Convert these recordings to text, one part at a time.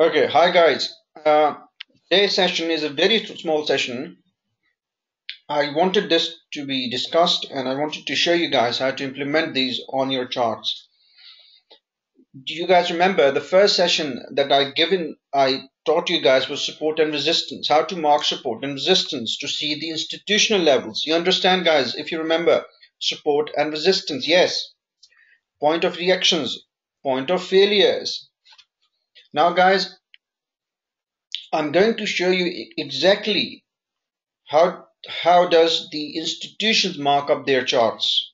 Okay, hi guys. Today's session is a very small session. I wanted this to be discussed and I wanted to show you guys how to implement these on your charts. Do you guys remember the first session that I taught you guys was support and resistance, how to mark support and resistance to see the institutional levels. You understand, guys, if you remember, support and resistance, yes. Point of reactions, point of failures. Now, guys, I'm going to show you exactly how does the institutions mark up their charts.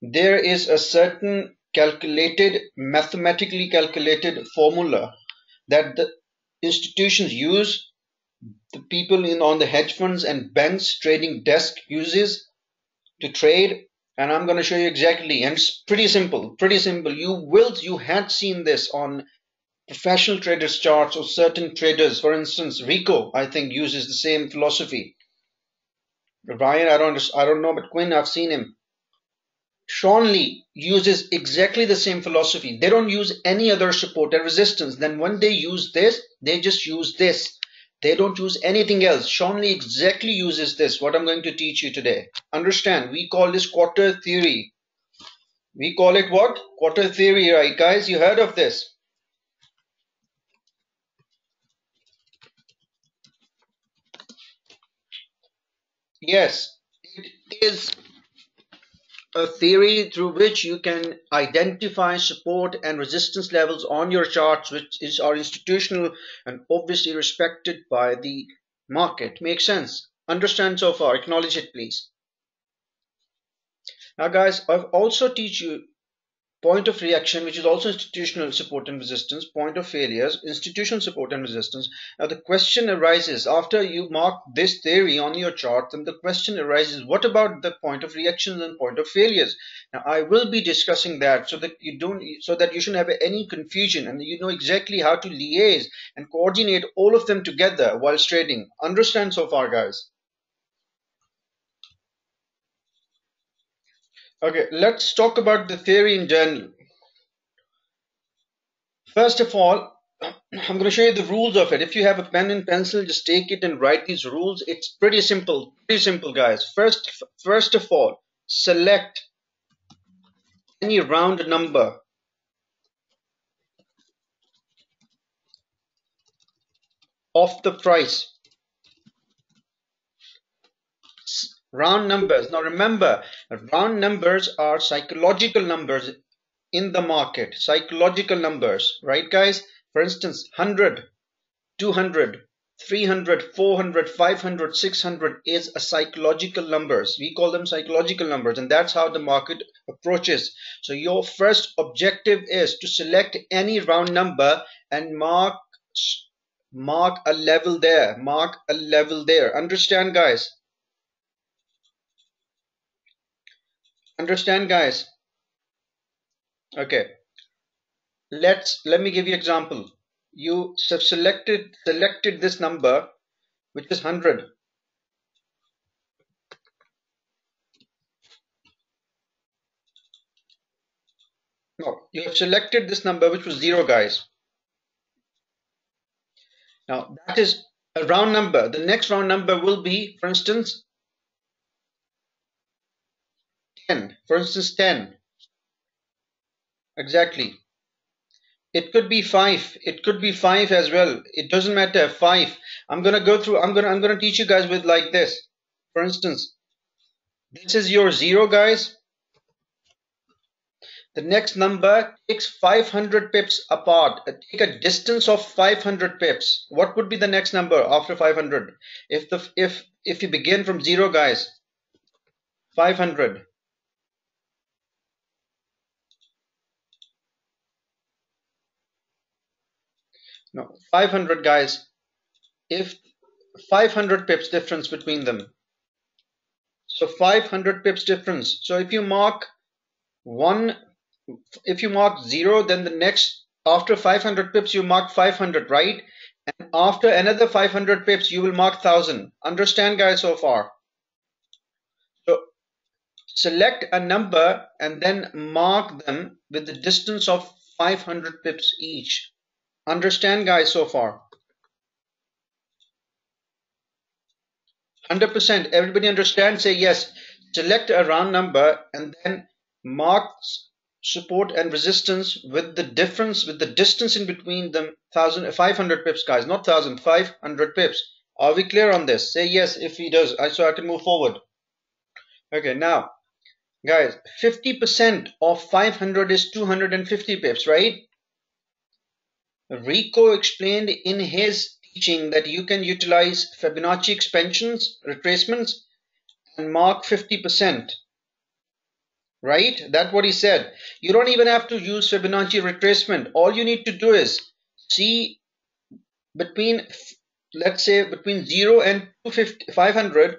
There is a certain calculated, mathematically calculated formula that the institutions use, the people on the hedge funds and banks trading desk uses to trade, and I'm going to show you exactly, and it's pretty simple, you had seen this on professional traders charts or certain traders. For instance, Rico, I think, uses the same philosophy. Ryan, I don't know, but Quinn, I've seen him. Sean Lee uses exactly the same philosophy. They don't use any other support and resistance. Then when they use this, they just use this. They don't use anything else. Sean Lee exactly uses this, what I'm going to teach you today. Understand, we call this quarter theory. We call it what? Quarter theory, right, guys? You heard of this. Yes, it is a theory through which you can identify support and resistance levels on your charts, which are institutional and obviously respected by the market. Makes sense? Understand so far? Acknowledge it, please. Now, guys, I've also teach you point of reaction, which is also institutional support and resistance, point of failures, institutional support and resistance. Now, the question arises, after you mark this theory on your chart, then the question arises, what about the point of reactions and point of failures? Now, I will be discussing that so that you shouldn't have any confusion and you know exactly how to liaise and coordinate all of them together while trading. Understand so far, guys? Okay, let's talk about the theory in general. First of all, I'm going to show you the rules of it. If you have a pen and pencil, just take it and write these rules. It's pretty simple, guys. First of all, select any round number. Of the price. Round numbers. Now remember, round numbers are psychological numbers in the market. Psychological numbers, right guys? For instance, 100, 200, 300, 400, 500, 600 is a psychological numbers. We call them psychological numbers and that's how the market approaches. So your first objective is to select any round number and mark a level there. Mark a level there. Understand guys? Understand guys? Okay, let me give you an example. You have selected this number which is 100. No, you have selected this number which was 0 guys. Now that is a round number. The next round number will be, for instance, 10, for instance 10, exactly. It could be 5, it could be 5 as well, it doesn't matter, 5. I'm going to go through, I'm going to teach you guys with like this. For instance, this is your 0 guys. The next number takes 500 pips apart. Take a distance of 500 pips. What would be the next number after 500? If you begin from 0 guys, 500. No, 500 guys, if 500 pips difference between them. So 500 pips difference. So if you mark 0, then the next, after 500 pips, you mark 500, right? And after another 500 pips, you will mark 1000. Understand guys so far? So select a number and then mark them with the distance of 500 pips each. Understand, guys, so far? 100%. Everybody understand? Say yes. Select a round number and then mark support and resistance with the difference, with the distance in between them, 1,500 pips, guys, not 1,000, 500 pips. Are we clear on this? Say yes if he does, so I can move forward. Okay, now, guys, 50% of 500 is 250 pips, right? Rico explained in his teaching that you can utilize Fibonacci expansions, retracements, and mark 50%. Right? That's what he said. You don't even have to use Fibonacci retracement. All you need to do is see between, let's say, between 0 and 500,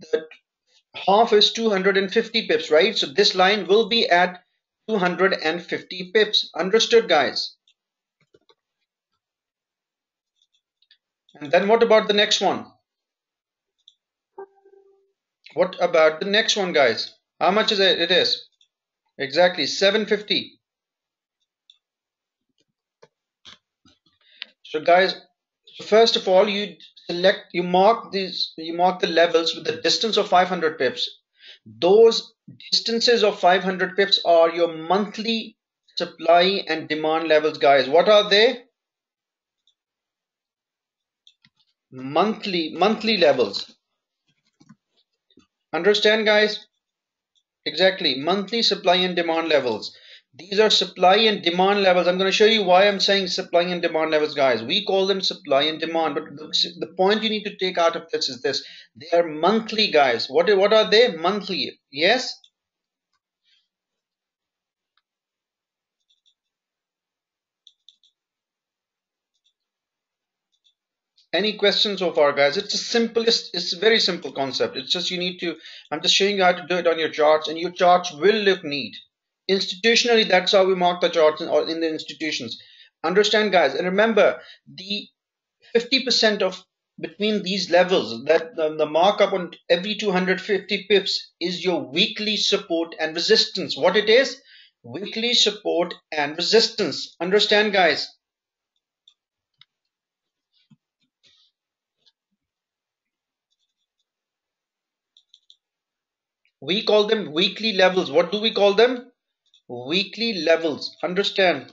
the half is 250 pips, right? So this line will be at 250 pips. Understood, guys? And then what about the next one? What about the next one, guys? How much is it? It is exactly 750. So guys, first of all, you select, you mark the levels with the distance of 500 pips. Those distances of 500 pips are your monthly supply and demand levels, guys. What are they? Monthly levels. Understand, guys? Exactly, monthly supply and demand levels. These are supply and demand levels. I'm going to show you why I'm saying supply and demand levels, guys. We call them supply and demand, but the point you need to take out of this is this: they are monthly, guys. What are they? Monthly. Yes. Any questions so far, guys? It's the simplest, it's a very simple concept. It's just you need to, I'm just showing you how to do it on your charts, and your charts will look neat. Institutionally, that's how we mark the charts in the institutions. Understand, guys? And remember, the 50% of between these levels, that the markup on every 250 pips is your weekly support and resistance. What it is? Weekly support and resistance. Understand, guys? We call them weekly levels. What do we call them? Weekly levels. Understand?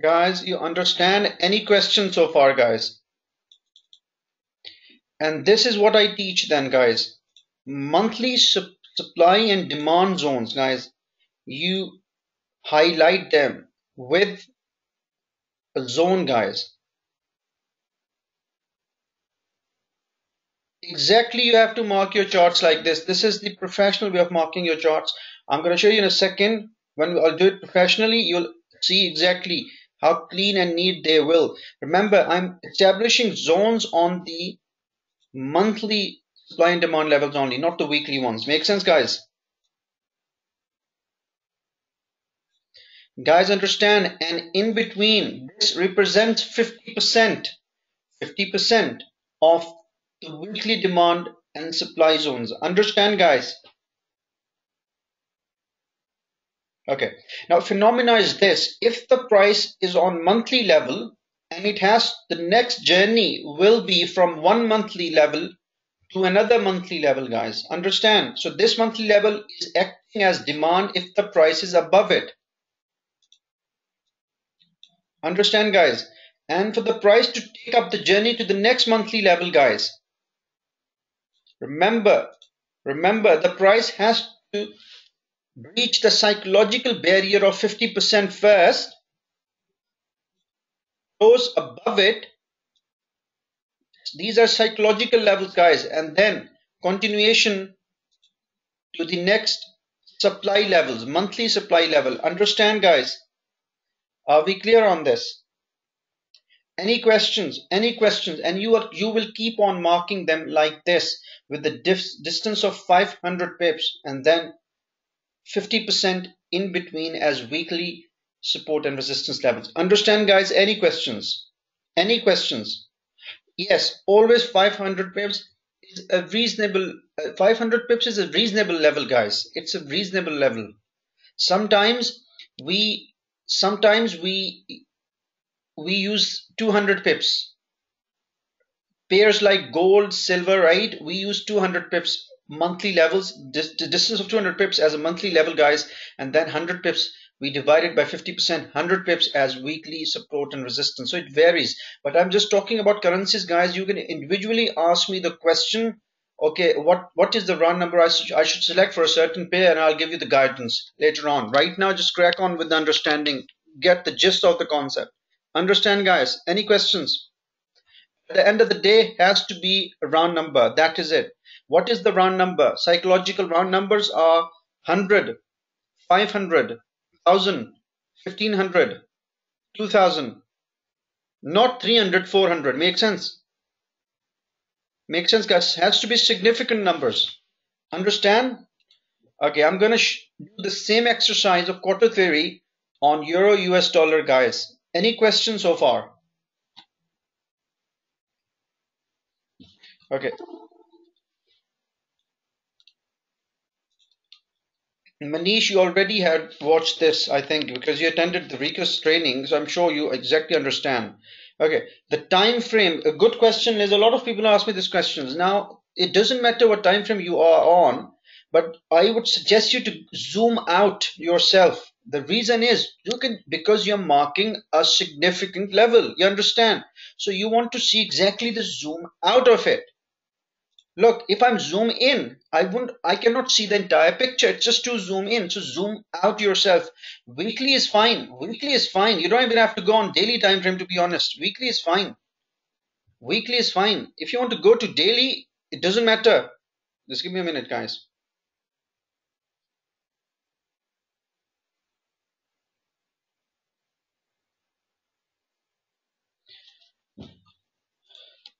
Guys, you understand? Any questions so far, guys? And this is what I teach then, guys. Monthly supply and demand zones, guys. You highlight them with a zone, guys. Exactly, you have to mark your charts like this. This is the professional way of marking your charts. I'm going to show you in a second. When I'll do it professionally, you'll see exactly how clean and neat they will. Remember, I'm establishing zones on the monthly supply and demand levels only, not the weekly ones. Make sense, guys? Guys, understand? And in between, this represents 50% of the weekly demand and supply zones. Understand, guys? Okay, now phenomena is this: if the price is on monthly level and it has, the next journey will be from one monthly level to another monthly level, guys. Understand? So this monthly level is acting as demand if the price is above it. Understand, guys? And for the price to take up the journey to the next monthly level, guys, remember the price has to breach the psychological barrier of 50% first, goes above it. These are psychological levels, guys, and then continuation to the next supply levels, monthly supply level. Understand, guys? Are we clear on this? Any questions? Any questions? And you will keep on marking them like this with the distance of 500 pips and then 50% in between as weekly support and resistance levels. Understand, guys? Any questions? Any questions? Yes, always 500 pips is a reasonable 500 pips is a reasonable level, guys. It's a reasonable level. Sometimes we use 200 pips. Pairs like gold, silver, right? We use 200 pips monthly levels. The distance of 200 pips as a monthly level, guys, and then 100 pips. We divide it by 50%, 100 pips as weekly support and resistance. So it varies. But I'm just talking about currencies, guys. You can individually ask me the question, okay, what is the round number I should select for a certain pair, and I'll give you the guidance later on. Right now, just crack on with the understanding. Get the gist of the concept. Understand, guys. Any questions? At the end of the day, has to be a round number. That is it. What is the round number? Psychological round numbers are 100, 500. 1,000, 1,500, 2,000, not 300, 400. Make sense? Make sense, guys? Has to be significant numbers. Understand? Okay, I'm going to do the same exercise of quarter theory on Euro US dollar, guys. Any questions so far? Okay. Manish, you already had watched this, I think, because you attended the Rico's training, so I'm sure you exactly understand. Okay, the time frame, a good question is, a lot of people ask me these questions. Now, it doesn't matter what time frame you are on, but I would suggest you to zoom out yourself. The reason is, you can, because you're marking a significant level, you understand? So you want to see exactly the zoom out of it. Look, if I'm zoom in, I cannot see the entire picture. It's just to zoom in. So zoom out yourself. Weekly is fine. Weekly is fine. You don't even have to go on daily time frame, to be honest. Weekly is fine. Weekly is fine. If you want to go to daily, it doesn't matter. Just give me a minute, guys.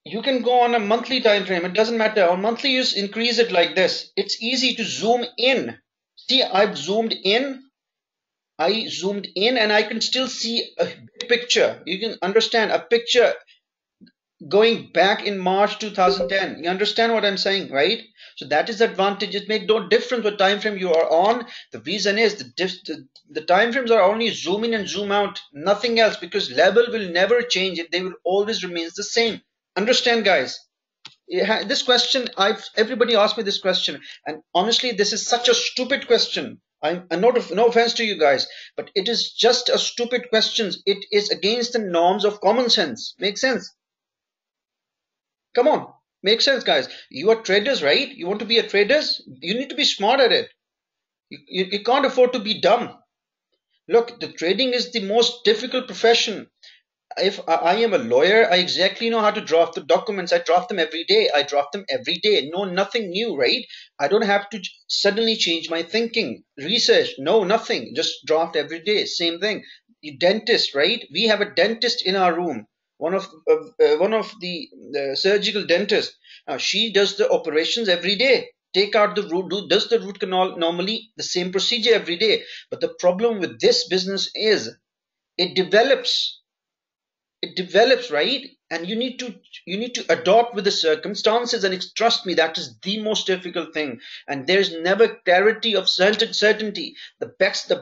You can go on a monthly time frame. It doesn't matter. On monthly, you increase it like this. It's easy to zoom in. See, I've zoomed in. I zoomed in and I can still see a picture. You can understand a picture going back in March 2010. You understand what I'm saying, right? So that is the advantage. It makes no difference what time frame you are on. The reason is the time frames are only zoom in and zoom out. Nothing else, because level will never change. They will always remain the same. Understand, guys? This question, everybody asked me this question, and honestly, this is such a stupid question. No offense to you guys, but it is just a stupid question. It is against the norms of common sense. Make sense? Come on, make sense, guys. You are traders, right? You want to be a traders? You need to be smart at it. You can't afford to be dumb. Look, the trading is the most difficult profession. If I am a lawyer, I exactly know how to draft the documents. I draft them every day. No, nothing new, right? I don't have to suddenly change my thinking. Research, no, nothing. Just draft every day. Same thing. The dentist, right? We have a dentist in our room. One of the surgical dentists. She does the operations every day. Take out the root, does the root canal normally, the same procedure every day. But the problem with this business is it develops. It develops, right? And you need to adopt with the circumstances, and trust me, that is the most difficult thing. And there's never clarity of certainty. The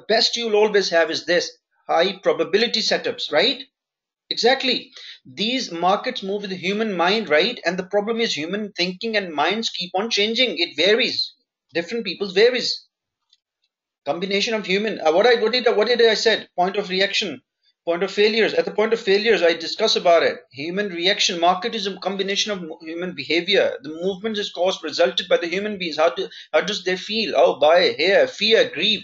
best you'll always have is this high probability setups, right? Exactly. These markets move with the human mind, right? And the problem is human thinking and minds keep on changing. It varies. Different people's varies. Combination of human. What did I said? Point of reaction. Point of failures. At the point of failures, I discuss about it. Human reaction. Market is a combination of human behavior. The movement is caused, resulted by the human beings. How does they feel? Oh, buy here, fear, greed.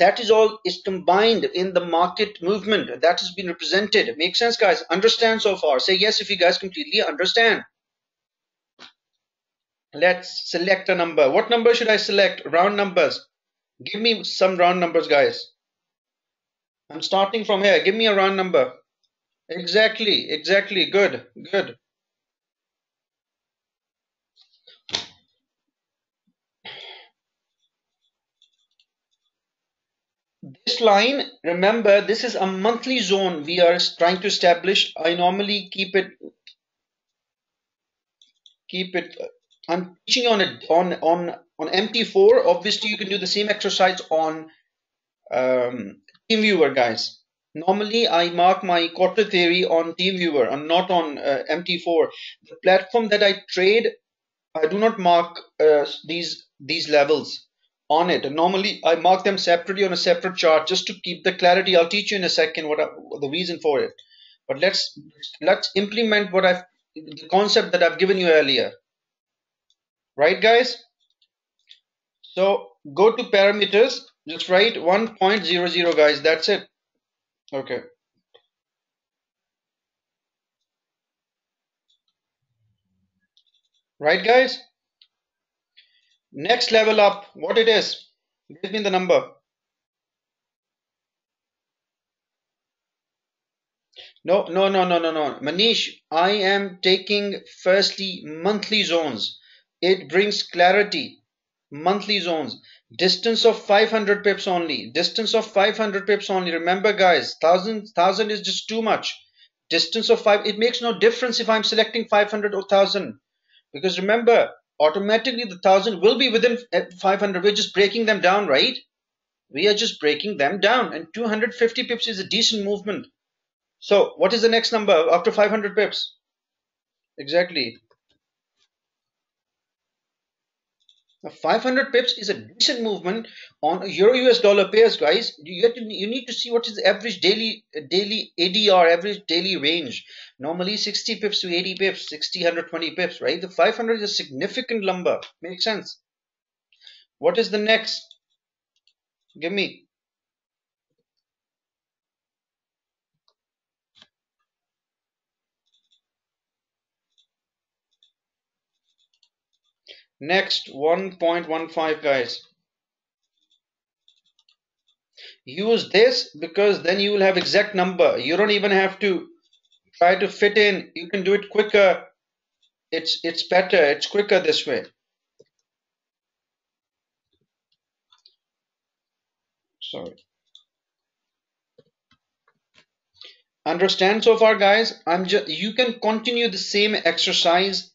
That is all is combined in the market movement. That has been represented. Make sense, guys? Understand so far? Say yes if you guys completely understand. Let's select a number. What number should I select? Round numbers. Give me some round numbers, guys. I'm starting from here. Give me a round number. Exactly, exactly. Good, good. This line, remember, this is a monthly zone we are trying to establish. I normally keep it keep it. I'm teaching on it on MT4. Obviously, you can do the same exercise on TeamViewer, guys. Normally, I mark my quarter theory on TeamViewer. I'm not on MT4. The platform that I trade, I do not mark these levels on it. Normally, I mark them separately on a separate chart just to keep the clarity. I'll teach you in a second what the reason for it. But let's implement what the concept that I've given you earlier. Right, guys? So go to parameters. Just write 1.00, guys. That's it. Okay. Right, guys? Next level up, what it is? Give me the number. No. Manish, I am taking firstly monthly zones. It brings clarity. Monthly zones. Distance of 500 pips only. Distance of 500 pips only. Remember, guys, 1,000 is just too much. Distance of 5. It makes no difference if I'm selecting 500 or 1,000. Because remember, automatically the 1,000 will be within 500. We're just breaking them down, right? We are just breaking them down. And 250 pips is a decent movement. So what is the next number after 500 pips? Exactly. Now, 500 pips is a decent movement on Euro-US dollar pairs, guys. You need to see what is the average daily ADR, average daily range. Normally 60 pips to 80 pips, 60, 120 pips, right? The 500 is a significant number. Makes sense. What is the next? Give me. Next, 1.15, guys. Use this because then you will have exact number. You don't even have to try to fit in. You can do it quicker. It's better. It's quicker this way. Sorry. Understand so far, guys? You can continue the same exercise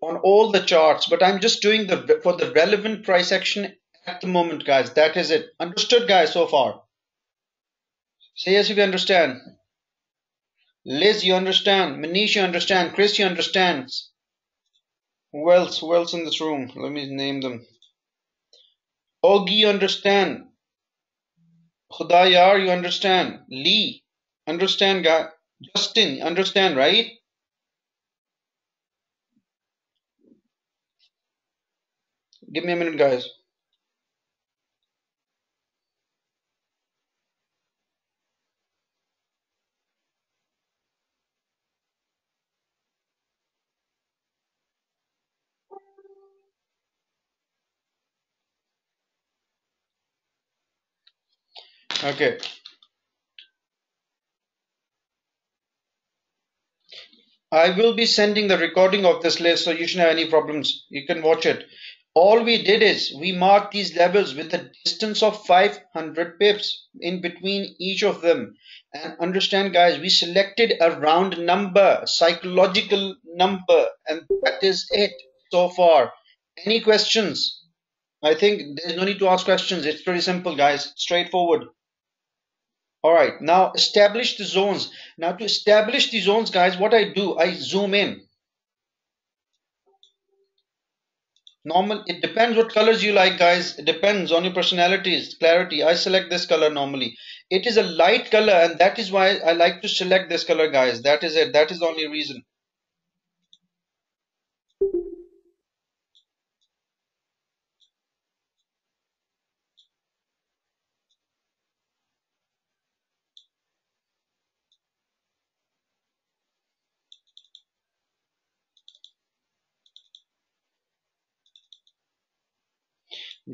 on all the charts, but I'm just doing for the relevant price action at the moment, guys. That is it. Understood, guys, so far? Say yes if you understand. Liz, you understand. Manish, you understand. Chris, you understand. Who else? Who else in this room? Let me name them. Ogi, you understand. Khudaya, you understand. Lee, understand, guy. Justin, understand, right? Give me a minute, guys. Okay. I will be sending the recording of this list, so you shouldn't have any problems. You can watch it. All we did is we marked these levels with a distance of 500 pips in between each of them. And understand, guys, we selected a round number, psychological number, and that is it so far. Any questions? I think there's no need to ask questions. It's pretty simple, guys. Straightforward. All right. Now establish the zones. Now to establish the zones, guys, what I do, I zoom in. Normal, it depends what colors you like, guys. It depends on your personalities, clarity. I select this color normally. It is a light color, and that is why I like to select this color, guys. That is it. That is the only reason.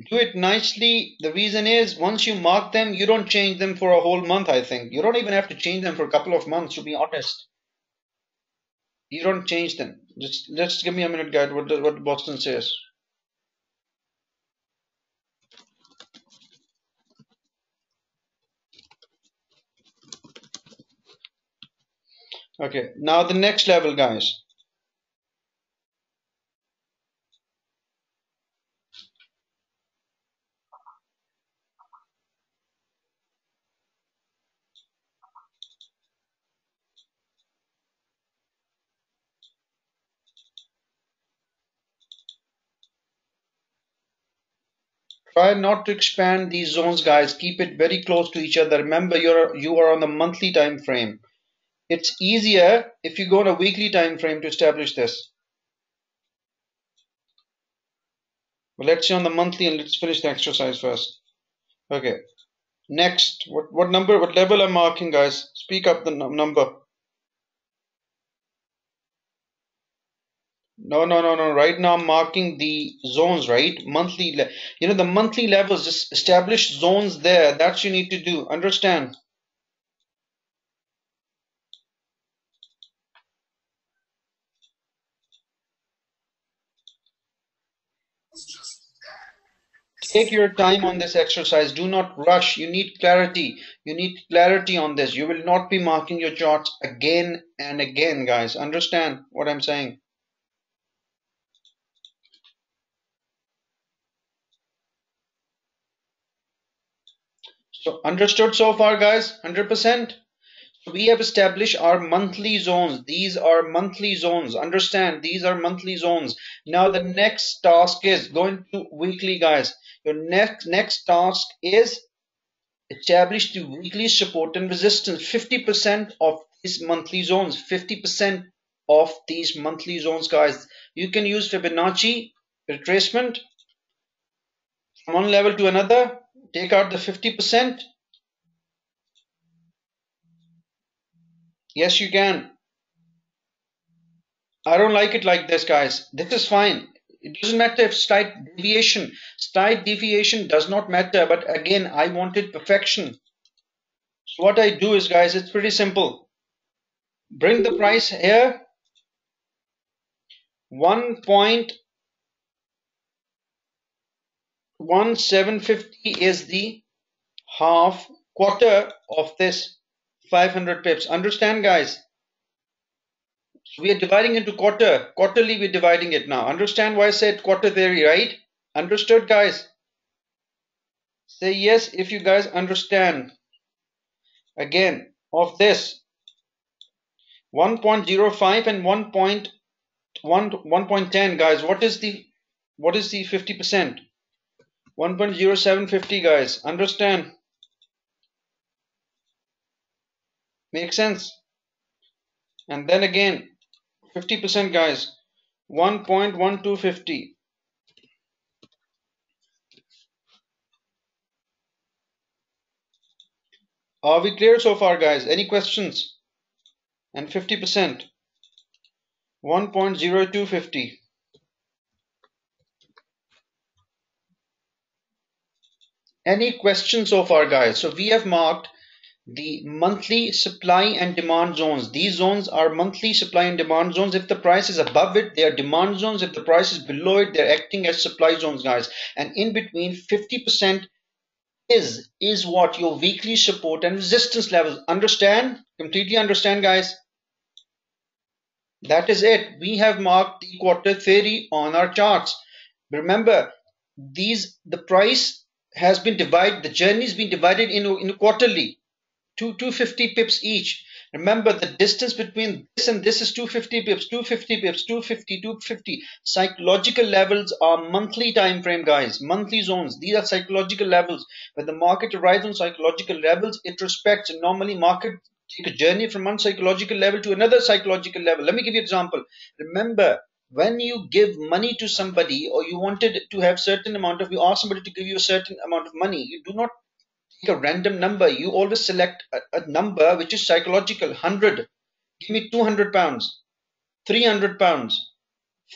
Do it nicely. The reason is once you mark them, you don't change them for a whole month, I think. You don't even have to change them for a couple of months, to be honest. You don't change them. Just give me a minute, guys, what Boston says. Okay, now the next level, guys. Try not to expand these zones, guys. Keep it very close to each other. Remember, you are on the monthly time frame. It's easier if you go on a weekly time frame to establish this. But let's see on the monthly, and let's finish the exercise first. Okay. Next, what level I'm marking, guys? Speak up the number. No. Right now I'm marking the zones, right? Monthly, you know, the monthly levels, just establish zones there. That's you need to do. Understand? Take your time on this exercise. Do not rush. You need clarity. You need clarity on this. You will not be marking your charts again and again, guys. Understand what I'm saying? So understood so far, guys? 100%? We have established our monthly zones. These are monthly zones. Understand? These are monthly zones. Now the next task is going to weekly, guys. Your next task is establish the weekly support and resistance. 50% of these monthly zones. 50% of these monthly zones, guys. You can use Fibonacci retracement from one level to another. Take out the 50%. Yes, you can. I don't like it like this, guys. This is fine. It doesn't matter if slight deviation. Slight deviation does not matter. But again, I wanted perfection. So what I do is, guys, it's pretty simple. Bring the price here. 1.1750 is the half quarter of this 500 pips. Understand, guys? We are dividing into quarter. Quarterly, we're dividing it now. Understand why I said quarter theory, right? Understood, guys? Say yes if you guys understand. Again, of this 1.05 and 1.10, guys. What is the 50%? 1.0750, guys. Understand? Make sense? And then again, 50%, guys. 1.1250. Are we clear so far, guys? Any questions? And 50%. 1.0250. Any questions so far, guys? So we have marked the monthly supply and demand zones. These zones are monthly supply and demand zones. If the price is above it, they are demand zones. If the price is below it, they're acting as supply zones, guys. And in between, 50% is what your weekly support and resistance levels. Understand? Completely understand, guys. That is it. We have marked the quarter theory on our charts. Remember, the price has been divided, the journey has been divided in quarterly, 250 pips each. Remember, the distance between this and this is 250 pips, 250 pips, 250, 250. Psychological levels are monthly time frame, guys. Monthly zones. These are psychological levels. When the market arrives on psychological levels, it respects. Normally, market take a journey from one psychological level to another psychological level. Let me give you an example. Remember, when you give money to somebody, or you wanted to have certain amount of, you ask somebody to give you a certain amount of money, you do not take a random number. You always select a number which is psychological. 100. Give me £200, £300,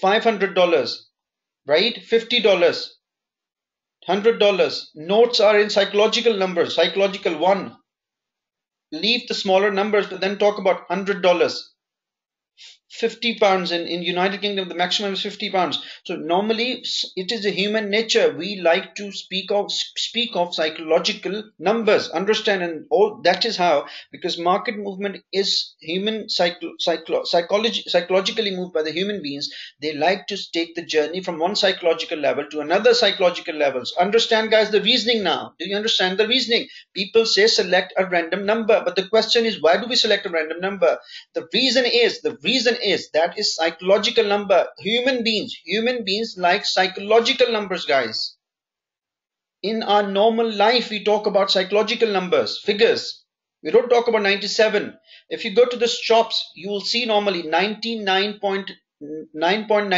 $500, right? $50, $100. Notes are in psychological numbers, psychological one. Leave the smaller numbers, but then talk about $100. £50 in United Kingdom, the maximum is £50. So normally it is a human nature. We like to speak of psychological numbers. Understand? And all that is how, because market movement is human psychologically moved by the human beings. They like to take the journey from one psychological level to another psychological levels. Understand, guys, the reasoning now? Do you understand the reasoning? People say select a random number, but the question is, why do we select a random number? The reason is that is psychological number. Human beings like psychological numbers, guys. in our normal life, we talk about psychological numbers, figures. We don't talk about 97. If you go to the shops, you will see normally 99.9, 99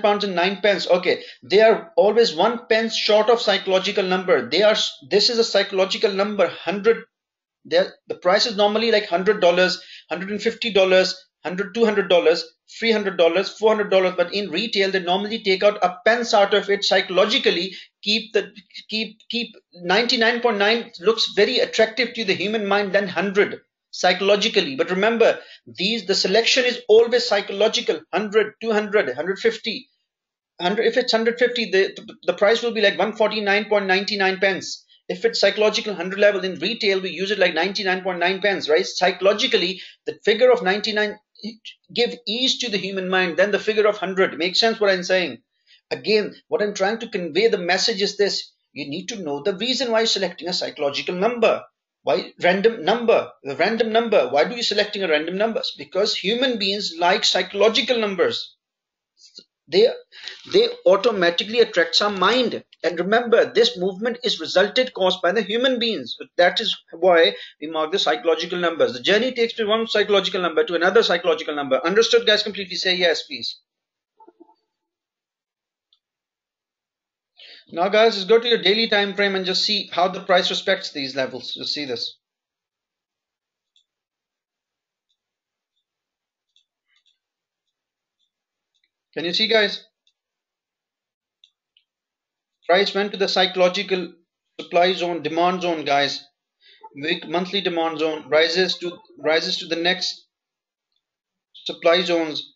pounds and 9 pence. Okay, they are always 1 pence short of psychological number. They are, this is a psychological number, 100. The price is normally like $100, $150, $100, $200, $300, $400, but in retail they normally take out a pence out of it psychologically, keep 99.9 looks very attractive to the human mind than 100 psychologically. But remember, the selection is always psychological, 100, 200, 150. 100, if it's 150, the price will be like 149.99 pence. If it's psychological 100 level in retail, we use it like 99.9 pence, right? Psychologically, the figure of 99 give ease to the human mind than the figure of 100. Makes sense what I'm saying? Again, what I'm trying to convey the message is this. You need to know the reason why you're selecting a psychological number. Why random number? The random number. Why do you selecting a random number? Because human beings like psychological numbers. They automatically attract our mind. And remember, this movement is caused by the human beings. That is why we mark the psychological numbers. The journey takes to one psychological number to another psychological number. Understood, guys? Completely say yes, please. Now, guys, just go to your daily time frame and just see how the price respects these levels. Just see this. Can you see, guys? Price went to the psychological supply zone, demand zone, guys. Week monthly demand zone rises to the next supply zones.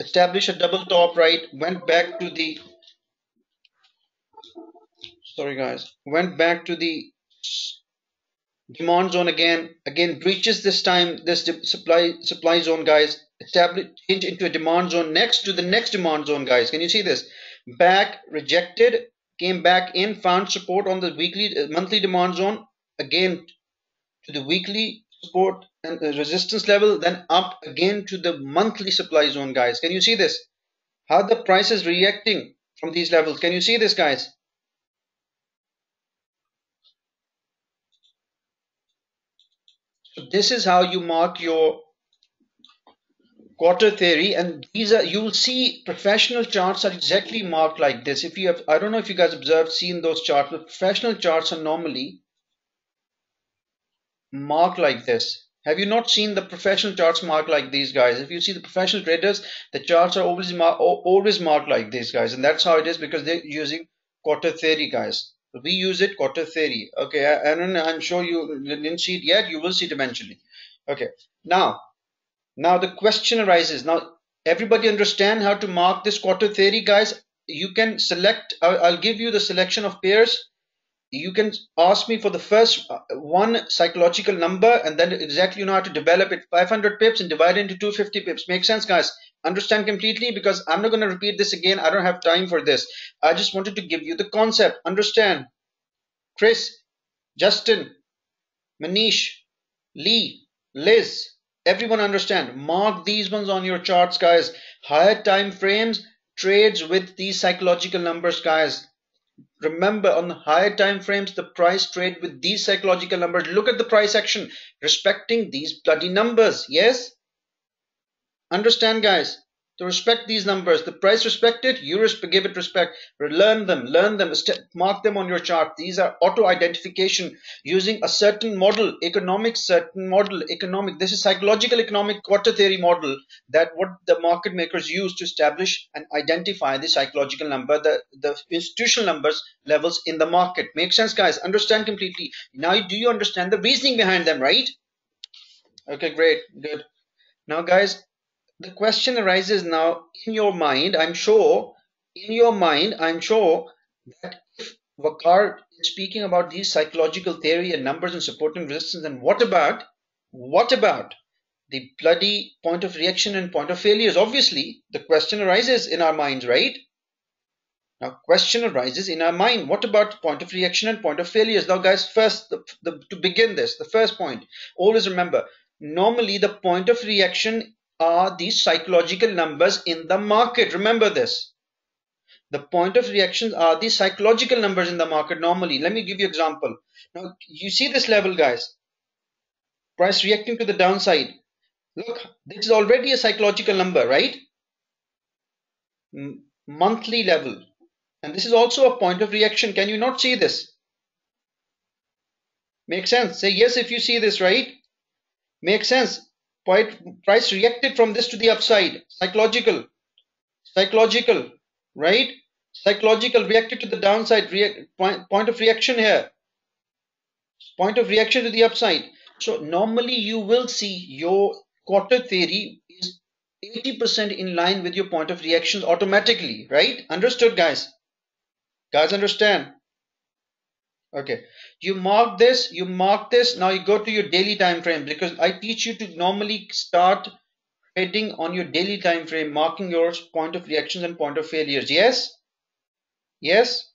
Established a double top, right? Went back to the went back to the demand zone again, breaches this time this supply zone, guys. Established, hint into a demand zone next to the next demand zone, guys. Can you see this? Back, rejected, came back in, found support on the weekly monthly demand zone, again to the weekly support and resistance level, then up again to the monthly supply zone, guys. Can you see this, how the price is reacting from these levels? Can you see this, guys? So this is how you mark your quarter theory, and these are, you'll see professional charts are exactly marked like this. If you have, I don't know if you guys observed, seen those charts, but professional charts are normally marked like this. Have you not seen the professional charts marked like these, guys? If you see the professional traders, the charts are always marked like this, guys, and that's how it is because they're using quarter theory, guys. We use it quarter theory. Okay, and I'm sure you didn't see it yet. You will see it eventually. Okay, now the question arises. Now, everybody understand how to mark this quarter theory, guys? You can select, I'll give you the selection of pairs. You can ask me for the first one psychological number, and then exactly you know how to develop it. 500 pips and divide it into 250 pips. Makes sense, guys? Understand completely, because I'm not going to repeat this again. I don't have time for this. I just wanted to give you the concept. Understand? Chris, Justin, Manish, Lee, Liz, everyone understand. Mark these ones on your charts, guys. Higher time frames trades with these psychological numbers, guys. Remember, on the higher time frames, the price trade with these psychological numbers. Look at the price action respecting these bloody numbers. Yes? Understand, guys? To respect these numbers, the price respected, you give it respect. Learn them, mark them on your chart. These are auto identification using a certain model, economic. This is psychological economic quarter theory model, that what the market makers use to establish and identify the psychological number, the institutional numbers levels in the market. Make sense, guys? Understand completely. Now, do you understand the reasoning behind them, right? Okay, great, good. Now, guys, the question arises now in your mind, I'm sure that if Vakar is speaking about these psychological theory and numbers and support and resistance, then what about the bloody point of reaction and point of failures? Obviously, the question arises in our minds, right? Now, question arises in our mind. What about point of reaction and point of failures? Now, guys, first, to begin this, the first point, always remember, normally the point of reaction are these psychological numbers in the market. Remember this. The point of reactions are the psychological numbers in the market normally. Let me give you an example. Now, you see this level, guys. Price reacting to the downside. Look, this is already a psychological number, right? Monthly level. And this is also a point of reaction. Can you not see this? Make sense? Say yes if you see this, right? Makes sense. Price reacted from this to the upside. Psychological. Psychological. Right? Psychological reacted to the downside. Point of reaction here. Point of reaction to the upside. So normally you will see your quarter theory is 80% in line with your point of reactions automatically, right? Understood, guys? Guys, understand? Okay. You mark this, you mark this. Now you go to your daily time frame, because I teach you to normally start trading on your daily time frame, marking your point of reactions and point of failures. Yes? Yes?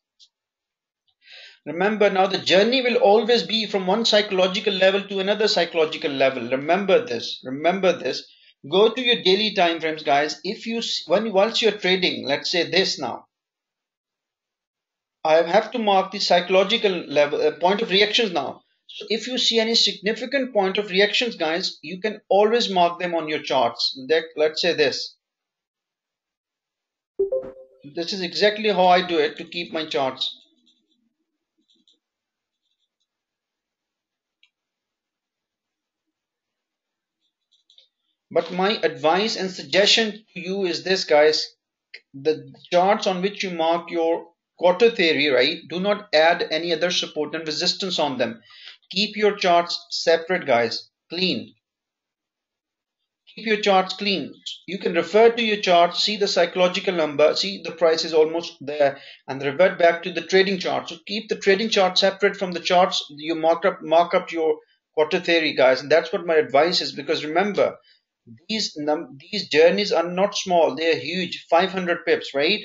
Remember, now the journey will always be from one psychological level to another psychological level. Remember this. Remember this. Go to your daily time frames, guys. If you, once you're trading, let's say this now, I have to mark the psychological level, point of reactions now. So if you see any significant point of reactions, guys, you can always mark them on your charts. Let's say this. This is exactly how I do it to keep my charts. But my advice and suggestion to you is this, guys. The charts on which you mark your quarter theory, right, do not add any other support and resistance on them. Keep your charts separate, guys, clean. Keep your charts clean. You can refer to your chart, see the psychological number, see the price is almost there, and revert back to the trading chart. So keep the trading chart separate from the charts you mark up your quarter theory, guys. And that's what my advice is, because remember, these journeys are not small, they are huge, 500 pips, right?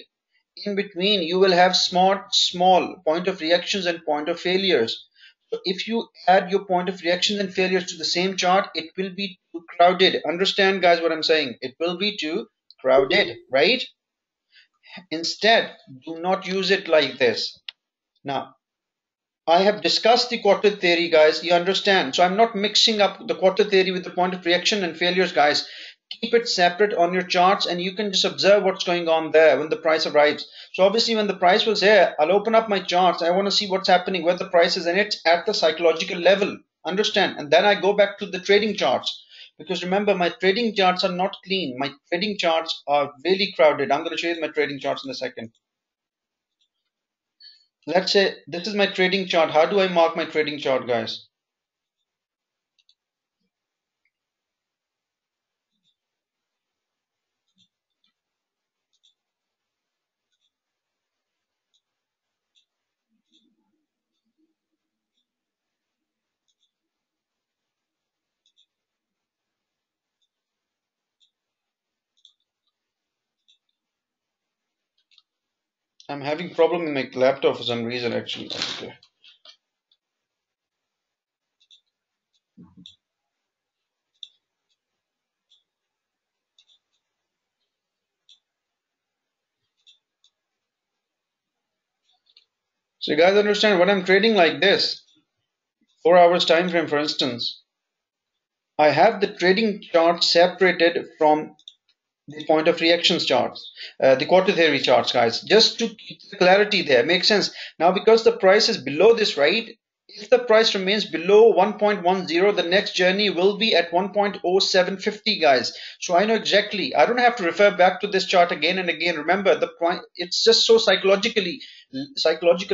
In between, you will have small point of reactions and point of failures. So if you add your point of reactions and failures to the same chart, it will be too crowded. Understand, guys, what I'm saying? It will be too crowded, right? Instead, do not use it like this. Now, I have discussed the quarter theory, guys. You understand? So I'm not mixing up the quarter theory with the point of reaction and failures, guys. Keep it separate on your charts, and you can just observe what's going on there when the price arrives. So obviously, when the price was here, I'll open up my charts. I want to see what's happening, where the price is, and it's at the psychological level. Understand? And then I go back to the trading charts, because remember, my trading charts are not clean. My trading charts are really crowded. I'm going to show you my trading charts in a second. Let's say this is my trading chart. How do I mark my trading chart, guys? I'm having problem in my laptop for some reason, actually. Okay. So you guys understand what I'm trading like this. 4 hours time frame, for instance. I have the trading chart separated from the point of reactions charts, the quarter theory charts, guys, just to keep the clarity there. Makes sense. Now, because the price is below this, right? If the price remains below 1.10, the next journey will be at 1.0750, guys. So I know exactly. I don't have to refer back to this chart again and again. Remember, the point, it's just so psychological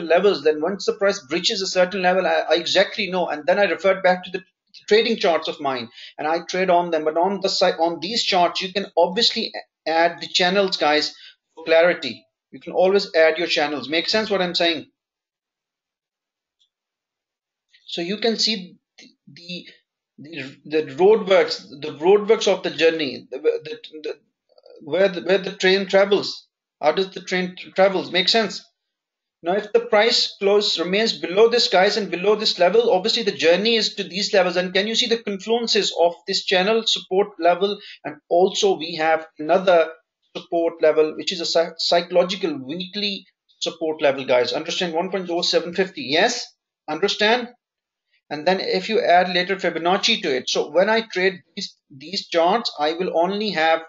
levels. Then once the price breaches a certain level, I exactly know, and then I referred back to the trading charts of mine, and I trade on them. But on the side, on these charts, you can obviously add the channels, guys, for clarity. You can always add your channels. Make sense what I'm saying? So you can see the roadworks, of the journey, where the train travels. How does the train travels? Make sense? Now, if the price remains below this, guys, and below this level, obviously the journey is to these levels. And can you see the confluences of this channel support level? And also we have another support level, which is a psychological weekly support level, guys. Understand 1.0750. Yes, understand. And then if you add later Fibonacci to it. So when I trade these charts, I will only have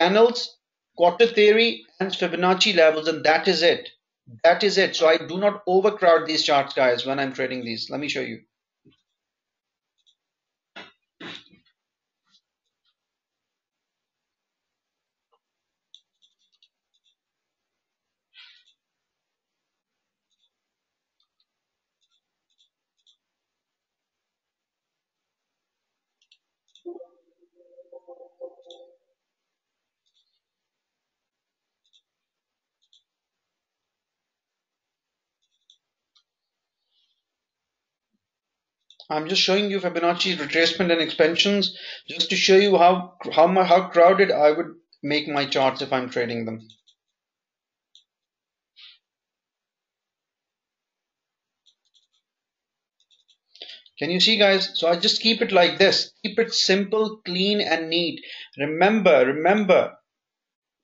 channels, quarter theory, and Fibonacci levels, and that is it. That is it. So I do not overcrowd these charts, guys, when I'm trading these. Let me show you. I'm just showing you Fibonacci retracement and expansions just to show you how crowded I would make my charts if I'm trading them. Can you see, guys? So I just keep it like this. Keep it simple, clean, and neat. Remember,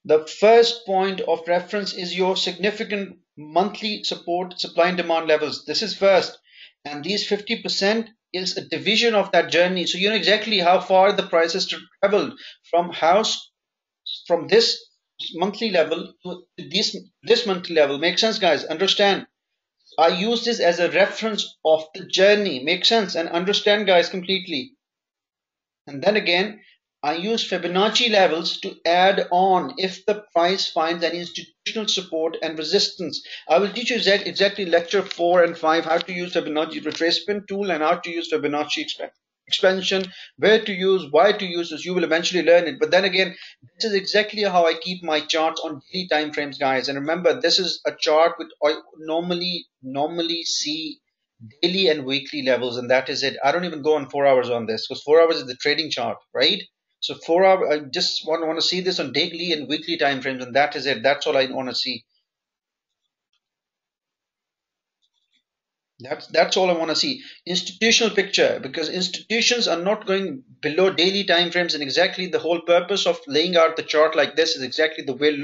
the first point of reference is your significant monthly support, supply and demand levels. This is first. And these 50% is a division of that journey. So you know exactly how far the price has traveled from this monthly level to this monthly level. Makes sense, guys? Understand? I use this as a reference of the journey. Makes sense? And understand, guys, completely. And then again, I use Fibonacci levels to add on if the price finds any institutional support and resistance. I will teach you exactly lecture 4 and 5, how to use Fibonacci retracement tool and how to use Fibonacci expansion, where to use, why to use this. You will eventually learn it. But then again, this is exactly how I keep my charts on daily time frames, guys. And remember, this is a chart with I normally see daily and weekly levels, and that is it. I don't even go on 4 hours on this because 4 hours is the trading chart, right? So 4 hours, I just want to see this on daily and weekly time frames, and that is it. That's all I want to see. That's all I want to see. Institutional picture, because institutions are not going below daily time frames, and exactly the whole purpose of laying out the chart like this is exactly the way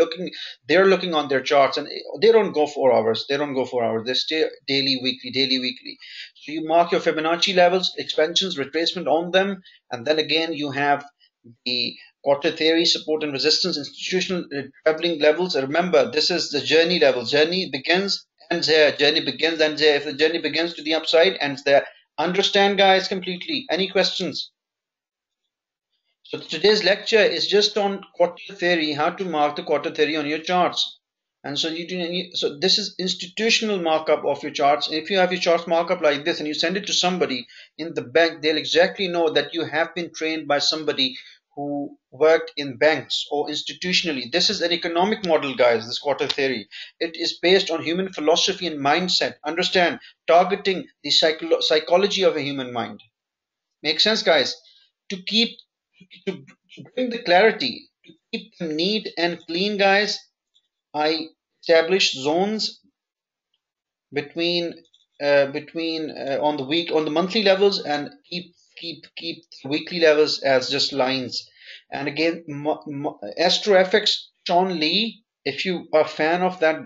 they're looking on their charts, and they don't go 4 hours. They don't go 4 hours. They stay daily, weekly, daily, weekly. So you mark your Fibonacci levels, expansions, retracement on them, and then again you have the quarter theory, support and resistance, institutional traveling levels. Remember, this is the journey level. Journey begins, ends here. Journey begins, ends here. If the journey begins to the upside, ends there. Understand, guys, completely. Any questions? So today's lecture is just on quarter theory, how to mark the quarter theory on your charts. And so so this is institutional markup of your charts. If you have your charts markup like this and you send it to somebody in the bank, they'll exactly know that you have been trained by somebody who worked in banks or institutionally. This is an economic model, guys, this quarter theory. It is based on human philosophy and mindset. Understand, targeting the psychology of a human mind. Makes sense, guys? To bring the clarity, to keep them neat and clean, guys, I establish zones between on the monthly levels, and keep weekly levels as just lines. And again, AstroFX, Sean Lee, if you are a fan of that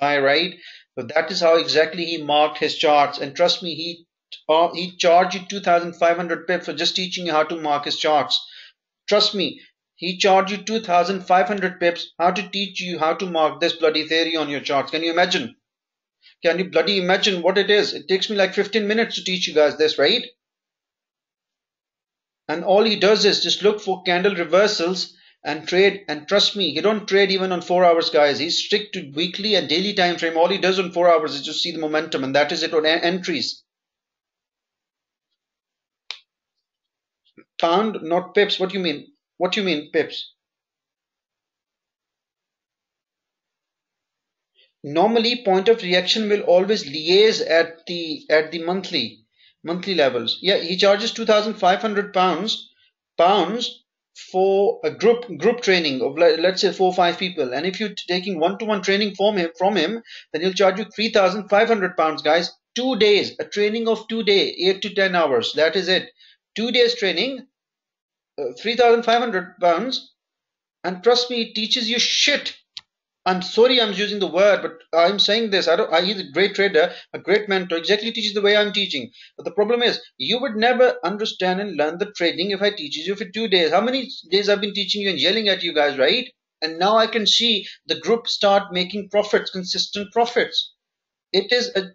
guy, right? So that is how exactly he marked his charts. And trust me, he charged you 2,500 pips for just teaching you how to mark his charts. Trust me, he charged you 2,500 pips how to teach you how to mark this bloody theory on your charts. Can you imagine? Can you bloody imagine what it is? It takes me like 15 minutes to teach you guys this, right? And all he does is just look for candle reversals and trade. And trust me, he don't trade even on 4 hours, guys. He's strict to weekly and daily time frame. All he does on 4 hours is just see the momentum, and that is it on entries. Pound, not pips. What do you mean? What do you mean, pips? Normally, point of reaction will always liaise at the monthly levels. Yeah, he charges 2,500 pounds for a group training of, let's say, 4 or 5 people. And if you're taking one-to-one training from him, then he'll charge you 3,500 pounds, guys. 2 days, a training of 2 days, 8 to 10 hours. That is it. 2 days training, 3,500 pounds. And trust me, it teaches you shit. I'm sorry I'm using the word, but I'm saying this. He's a great trader, a great mentor, exactly teaches the way I'm teaching. But the problem is, you would never understand and learn the trading if I teach you for 2 days. How many days I've been teaching you and yelling at you guys, right? And now I can see the group start making profits, consistent profits. It is a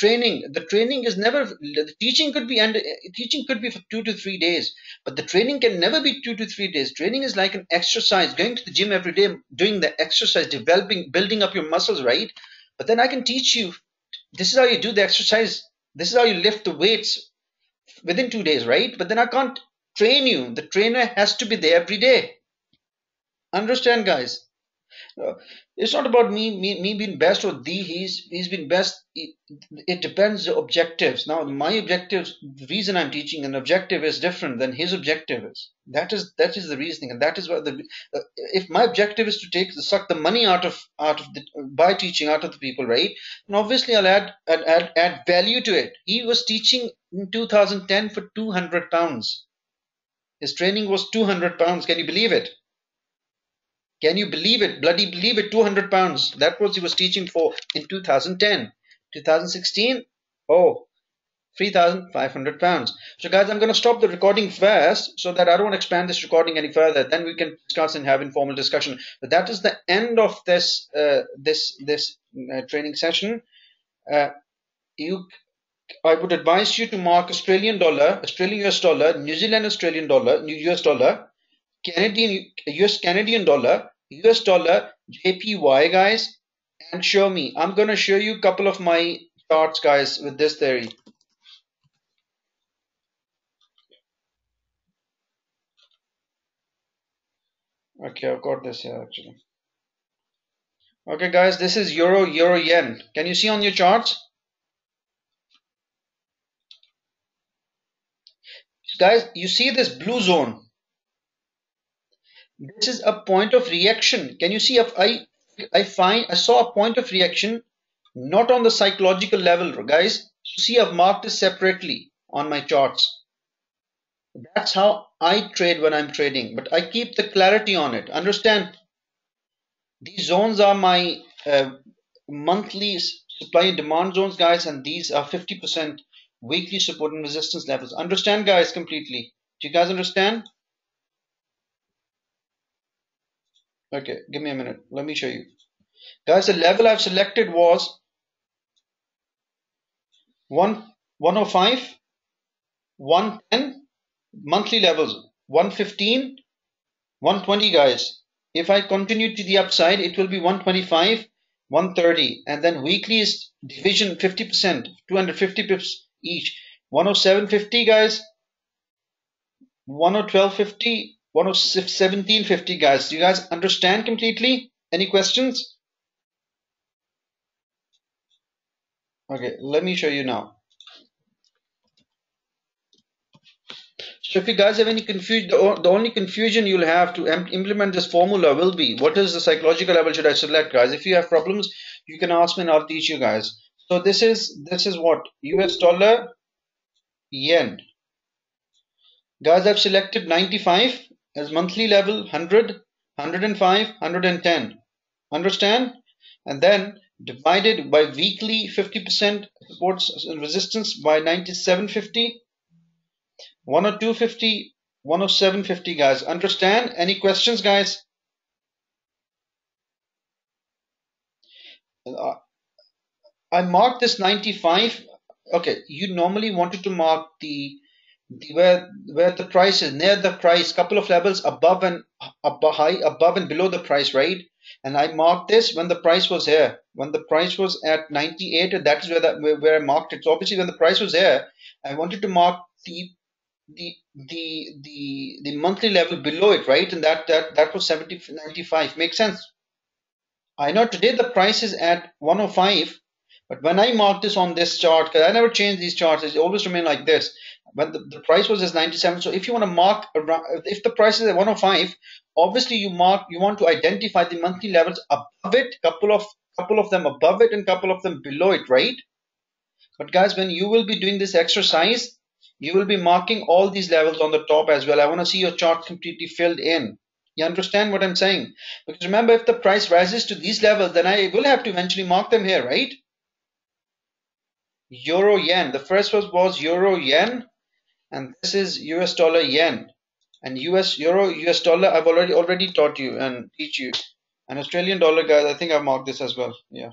training. The training is never, the teaching could be, and teaching could be for 2 to 3 days, but the training can never be 2 to 3 days. Training is like an exercise, going to the gym every day, doing the exercise, developing, building up your muscles, right? But then I can teach you, this is how you do the exercise. This is how you lift the weights within 2 days, right? But then I can't train you. The trainer has to be there every day. Understand, guys? It's not about me being best or thee, he's been best. It depends on the objectives. Now my objectives, the reason I'm teaching an objective is different than his objective is. That is the reasoning, and that is what the if my objective is to suck the money by teaching out of the people, right? And obviously I'll add value to it. He was teaching in 2010 for 200 pounds. His training was 200 pounds. Can you believe it? Can you believe it? Bloody believe it, 200 pounds. That was he was teaching for in 2010. 2016, oh, 3,500 pounds. So guys, I'm going to stop the recording first so that I don't expand this recording any further. Then we can discuss and have informal discussion. But that is the end of this training session. I would advise you to mark Australian dollar, Australian US dollar, New Zealand Australian dollar, New US dollar, Canadian US Canadian dollar, US dollar, JPY, guys, and show me. I'm gonna show you a couple of my charts, guys, with this theory. Okay, I've got this here actually. Okay, guys, this is euro yen. Can you see on your charts? Guys, you see this blue zone. This is a point of reaction. Can you see if I saw a point of reaction, not on the psychological level, guys. See, I've marked this separately on my charts. That's how I trade when I'm trading, but I keep the clarity on it. Understand? These zones are my monthly supply and demand zones, guys, and these are 50% weekly support and resistance levels. Understand, guys, completely. Do you guys understand? Okay, give me a minute. Let me show you. Guys, the level I've selected was 105, 110, monthly levels, 115, 120, guys. If I continue to the upside, it will be 125, 130. And then weekly is division 50%, 250 pips each. 107.50, guys. 112.50. 117.50, guys. Do you guys understand completely? Any questions? Okay, let me show you now. So if you guys have any confusion, the only confusion you'll have to implement this formula will be, what is the psychological level should I select, guys? If you have problems, you can ask me and I'll teach you guys. So this is what? US dollar, yen. Guys, I've selected 95. As monthly level, 100, 105, 110. Understand? And then divided by weekly 50% supports and resistance by 97.50, 102.50, 107.50, guys. Understand? Any questions, guys? I marked this 95. Okay, you normally wanted to mark where the price is near the price, couple of levels above and below the price, right? And I marked this when the price was here, when the price was at 98, that is where I marked it. So obviously when the price was here, I wanted to mark the monthly level below it, right? And that was 70.95. Makes sense. I know today the price is at 105, but when I marked this on this chart, because I never change these charts, it always remain like this. But the price was as 97. So if you want to mark around, if the price is at 105, obviously you want to identify the monthly levels above it, couple of them above it and couple of them below it, right? But guys, when you will be doing this exercise, you will be marking all these levels on the top as well. I want to see your chart completely filled in. You understand what I'm saying? Because remember, if the price rises to these levels, then I will have to eventually mark them here, right? Euro yen. The first was euro yen, and this is US dollar yen. And US euro, US dollar, I've already taught you and teach you. And Australian dollar, guys, I think I've marked this as well. Yeah.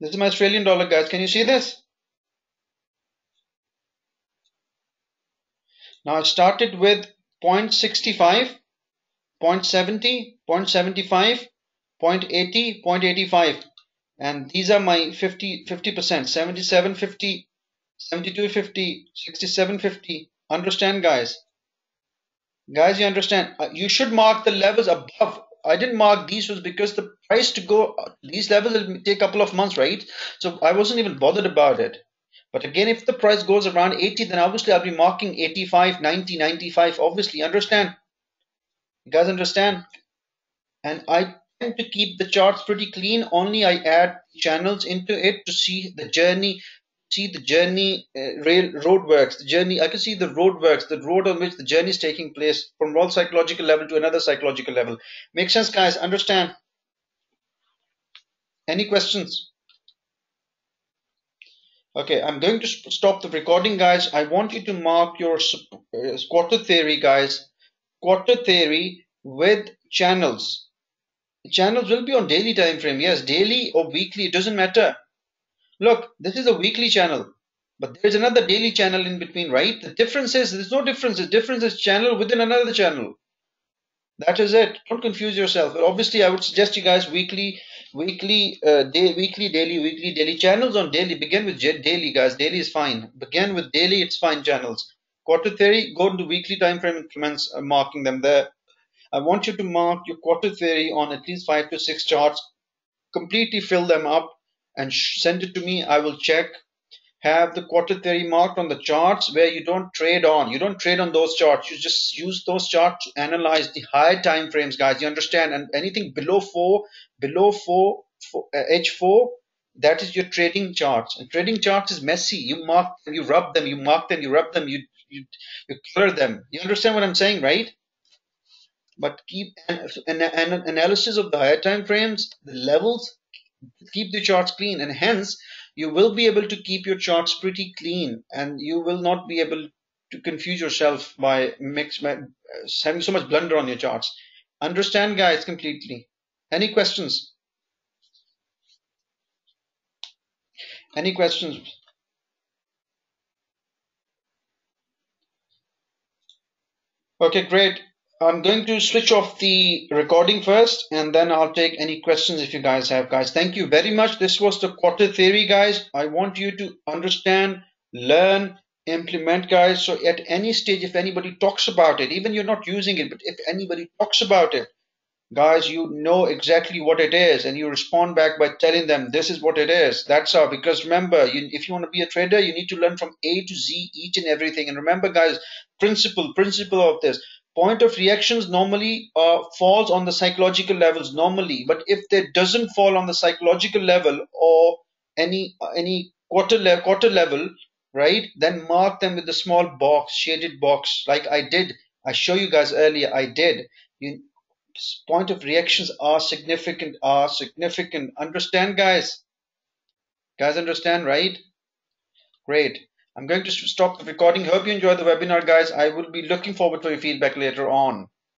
This is my Australian dollar, guys. Can you see this? Now I've started with 0.65, 0.70, 0.75, 0.80, 0.85. And these are my 50%, 77.50, 72.50, 67.50. Understand, guys? Guys, you understand? You should mark the levels above. I didn't mark these was because the price to go, these levels will take a couple of months, right? So I wasn't even bothered about it. But again, if the price goes around 80, then obviously I'll be marking 85, 90, 95, obviously. Understand? You guys understand? And I tend to keep the charts pretty clean. Only I add channels into it to see the journey, road works, the journey. I can see the road works, the road on which the journey is taking place from one psychological level to another psychological level. Makes sense, guys? Understand? Any questions? Okay, I'm going to stop the recording, guys. I want you to mark your quarter theory, guys. Quarter theory with channels. The channels will be on daily time frame. Yes, daily or weekly, it doesn't matter. Look, this is a weekly channel, but there's another daily channel in between, right? The difference is, there's no difference. The difference is channel within another channel. That is it. Don't confuse yourself. Obviously, I would suggest you guys weekly, daily channels on daily. Begin with daily, guys. Daily is fine. Begin with daily. It's fine channels. Quarter theory, go into weekly time frame and commence marking them there. I want you to mark your quarter theory on at least 5 to 6 charts. Completely fill them up and send it to me. I will check. Have the quarter theory marked on the charts where you don't trade on. You don't trade on those charts. You just use those charts to analyze the higher time frames, guys. You understand? And anything below H4, that is your trading charts. And trading charts is messy. You mark them, you rub them, you mark them, you rub them, you color them. You understand what I'm saying, right? But keep an analysis of the higher time frames, the levels. Keep the charts clean, and hence you will be able to keep your charts pretty clean, and you will not be able to confuse yourself by having so much blunder on your charts. Understand, guys, completely. Any questions? Any questions? Okay, great. I'm going to switch off the recording first, and then I'll take any questions if you guys have, guys. Thank you very much. This was the quarter theory, guys. I want you to understand, learn, implement, guys. So at any stage, if anybody talks about it, even you're not using it, but if anybody talks about it, guys, you know exactly what it is, and you respond back by telling them this is what it is. That's how, because remember, if you want to be a trader, you need to learn from A to Z, each and everything. And remember, guys, principle of this. Point of reactions normally falls on the psychological levels normally, but if it doesn't fall on the psychological level or any quarter level, right, then mark them with the small box, shaded box, like I did. I show you guys earlier. I did. Point of reactions are significant. Understand, guys? Guys, understand, right? Great. I'm going to stop the recording. Hope you enjoyed the webinar, guys. I will be looking forward to your feedback later on.